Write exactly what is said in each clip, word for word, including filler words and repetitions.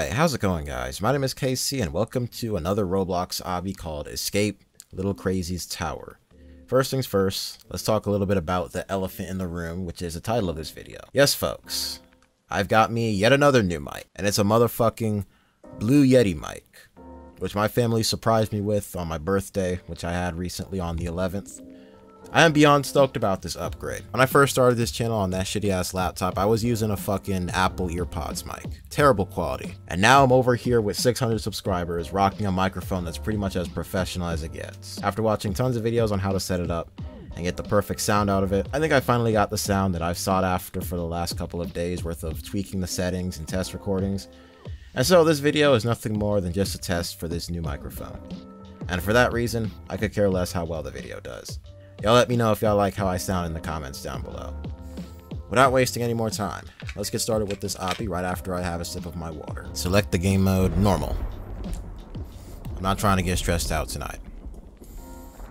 Alright, how's it going guys? My name is K C and welcome to another Roblox obby called Escape Little Crazy's Tower. First things first, let's talk a little bit about the elephant in the room, which is the title of this video. Yes folks, I've got me yet another new mic, and it's a motherfucking Blue Yeti mic, which my family surprised me with on my birthday, which I had recently on the eleventh. I am beyond stoked about this upgrade. When I first started this channel on that shitty ass laptop, I was using a fucking Apple EarPods mic. Terrible quality. And now I'm over here with six hundred subscribers, rocking a microphone that's pretty much as professional as it gets. After watching tons of videos on how to set it up and get the perfect sound out of it, I think I finally got the sound that I've sought after for the last couple of days worth of tweaking the settings and test recordings. And so this video is nothing more than just a test for this new microphone. And for that reason, I could care less how well the video does. Y'all let me know if y'all like how I sound in the comments down below. Without wasting any more time, let's get started with this obby right after I have a sip of my water. Select the game mode, normal. I'm not trying to get stressed out tonight.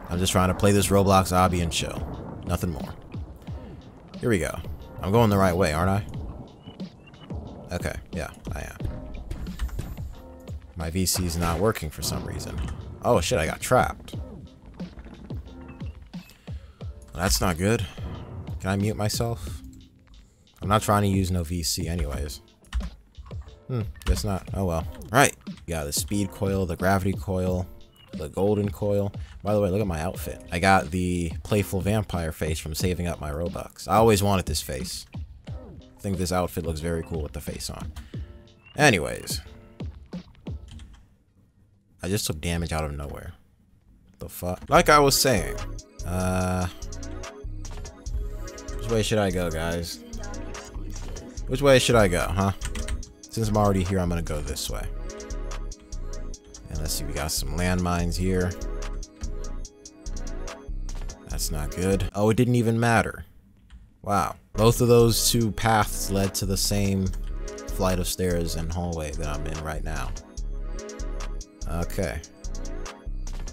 I'm just trying to play this Roblox obby and chill. Nothing more. Here we go. I'm going the right way, aren't I? Okay, yeah, I am. My V C's not working for some reason. Oh shit, I got trapped. That's not good. Can I mute myself? I'm not trying to use no V C anyways. Hmm, guess not. Oh well. Alright. Yeah, the speed coil, the gravity coil, the golden coil. By the way, look at my outfit. I got the playful vampire face from saving up my Robux. I always wanted this face. I think this outfit looks very cool with the face on. Anyways. I just took damage out of nowhere. What the fuck? Like I was saying. Uh... Which way should I go, guys? Which way should I go, huh? Since I'm already here, I'm gonna go this way. And let's see, we got some landmines here. That's not good. Oh, it didn't even matter. Wow. Both of those two paths led to the same flight of stairs and hallway that I'm in right now. Okay.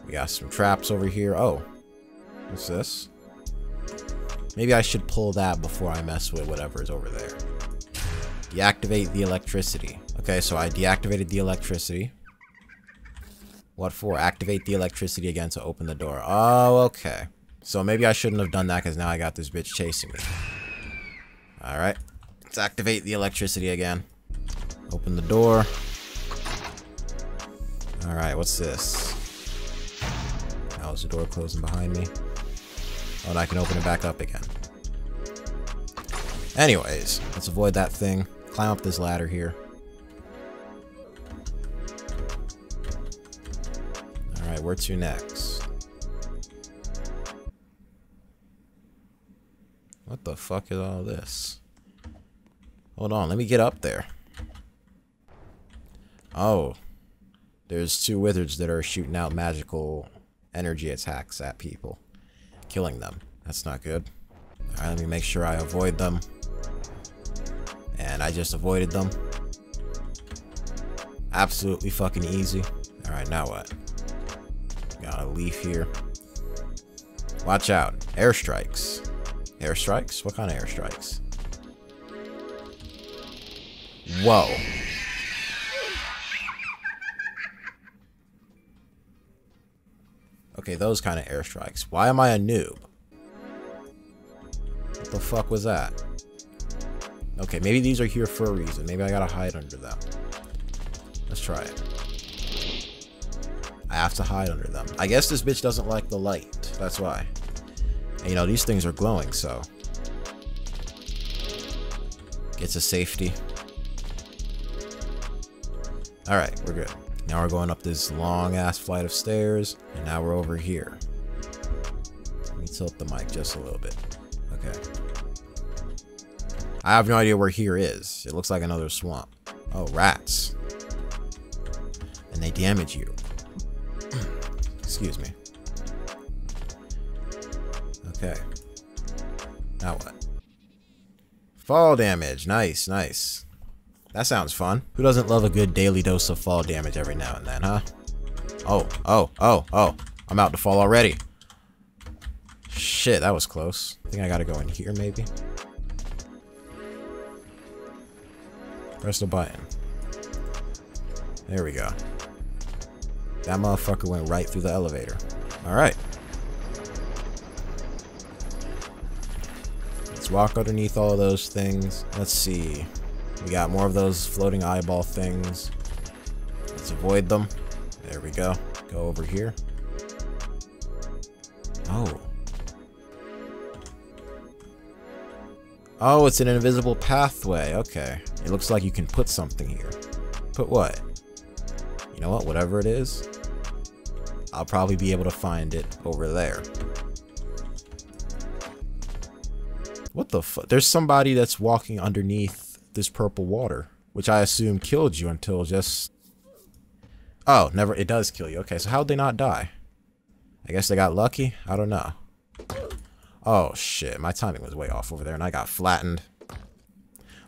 We got some traps over here. Oh. What's this? Maybe I should pull that before I mess with whatever is over there. Deactivate the electricity. Okay, so I deactivated the electricity. What for? Activate the electricity again to open the door. Oh, okay. So maybe I shouldn't have done that because now I got this bitch chasing me. Alright. Let's activate the electricity again. Open the door. Alright, what's this? Oh, is the door closing behind me? Oh, and I can open it back up again. Anyways, let's avoid that thing. Climb up this ladder here. Alright, where to next? What the fuck is all this? Hold on, let me get up there. Oh. There's two wizards that are shooting out magical energy attacks at people. Killing them. That's not good. Alright, let me make sure I avoid them. And I just avoided them. Absolutely fucking easy. Alright, now what? Got a leaf here. Watch out. Airstrikes. Airstrikes? What kind of airstrikes? Whoa. Okay, those kind of airstrikes. Why am I a noob? What the fuck was that? Okay, maybe these are here for a reason. Maybe I gotta hide under them. Let's try it. I have to hide under them. I guess this bitch doesn't like the light. That's why. And you know, these things are glowing, so. Get to safety. Alright, we're good. Now we're going up this long-ass flight of stairs, and now we're over here. Let me tilt the mic just a little bit. Okay. I have no idea where here is. It looks like another swamp. Oh, rats. And they damage you. Excuse me. Okay. Now what? Fall damage. Nice, nice. That sounds fun. Who doesn't love a good daily dose of fall damage every now and then, huh? Oh, oh, oh, oh. I'm out to fall already. Shit, that was close. I think I gotta go in here, maybe. Press the button. There we go. That motherfucker went right through the elevator. Alright. Let's walk underneath all of those things. Let's see. We got more of those floating eyeball things. Let's avoid them. There we go. Go over here. Oh. Oh, it's an invisible pathway. Okay. It looks like you can put something here. Put what? You know what? Whatever it is, I'll probably be able to find it over there. What the fuck? There's somebody that's walking underneath this purple water, which I assume killed you until just... Oh, never. It does kill you. Okay, so how'd they not die? I guess they got lucky? I don't know. Oh, shit. My timing was way off over there, and I got flattened.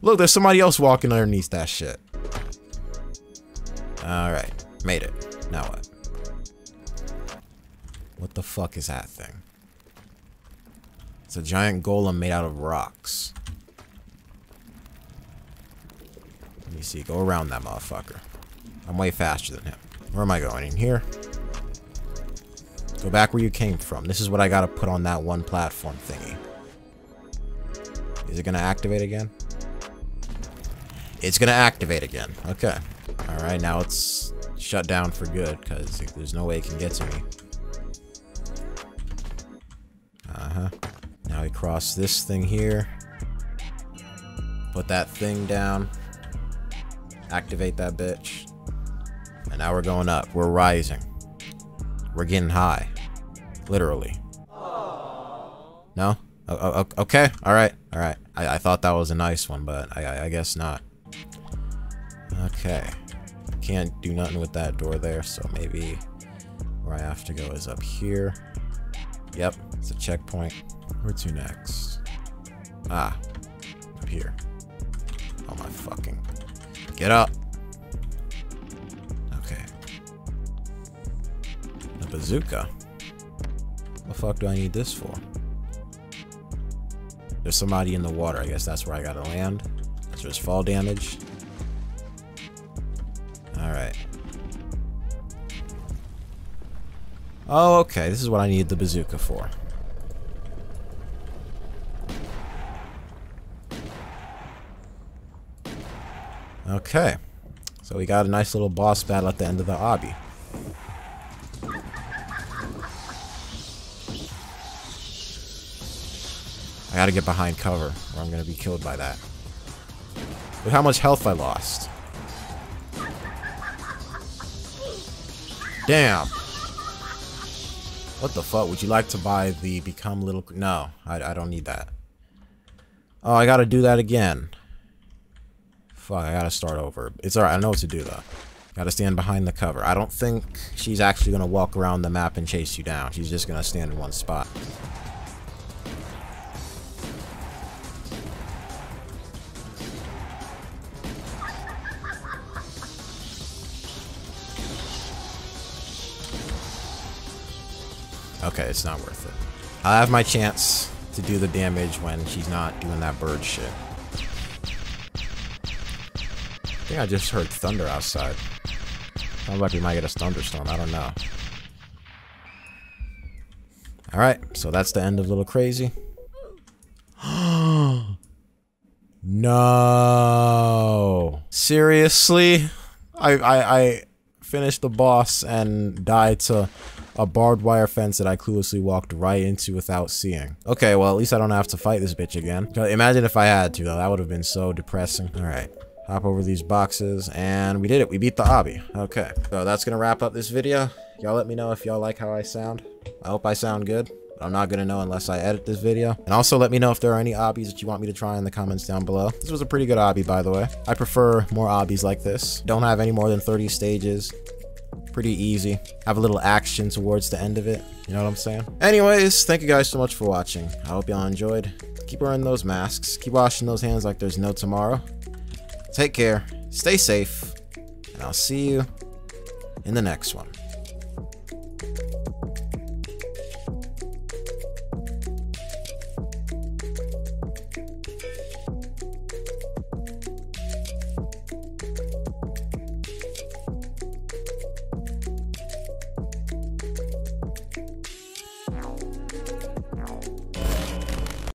Look, there's somebody else walking underneath that shit. Alright. Made it. Now what? What the fuck is that thing? It's a giant golem made out of rocks. Let me see. Go around that motherfucker. I'm way faster than him. Where am I going? In here? Go back where you came from. This is what I gotta put on that one platform thingy. Is it gonna activate again? It's gonna activate again. Okay. Alright, now it's shut down for good, because there's no way it can get to me. Uh-huh. Now we cross this thing here. Put that thing down. Activate that bitch. And now we're going up. We're rising. We're getting high. Literally. Aww. No? Oh, oh, okay. Alright. Alright. I, I thought that was a nice one, but I, I guess not. Okay. Can't do nothing with that door there, so maybe where I have to go is up here. Yep. It's a checkpoint. Where to next? Ah. Up here. Oh my fucking... Get up! Bazooka. What the fuck do I need this for? There's somebody in the water. I guess that's where I gotta land. That's just fall damage. Alright. Oh, okay. This is what I need the bazooka for. Okay. So we got a nice little boss battle at the end of the obby. I gotta get behind cover, or I'm gonna be killed by that. Look how much health I lost. Damn. What the fuck? Would you like to buy the Become Little... No, I, I don't need that. Oh, I gotta do that again. Fuck, I gotta start over. It's alright, I know what to do, though. Gotta stand behind the cover. I don't think she's actually gonna walk around the map and chase you down. She's just gonna stand in one spot. Okay, it's not worth it. I'll have my chance to do the damage when she's not doing that bird shit. I think I just heard thunder outside. Sounds like we might get a thunderstorm. I don't know. Alright, so that's the end of Little Crazy. No! Seriously? I, I, I finished the boss and died to... a barbed wire fence that I cluelessly walked right into without seeing. Okay, well, at least I don't have to fight this bitch again. Imagine if I had to, though. That would have been so depressing. All right. Hop over these boxes, and we did it. We beat the obby. Okay. So that's going to wrap up this video. Y'all let me know if y'all like how I sound. I hope I sound good. I'm not going to know unless I edit this video. And also let me know if there are any obbies that you want me to try in the comments down below. This was a pretty good obby, by the way. I prefer more obbies like this. Don't have any more than thirty stages. Pretty easy. Have a little action towards the end of it. You know what I'm saying? Anyways, thank you guys so much for watching. I hope y'all enjoyed. Keep wearing those masks. Keep washing those hands like there's no tomorrow. Take care. Stay safe. And I'll see you in the next one.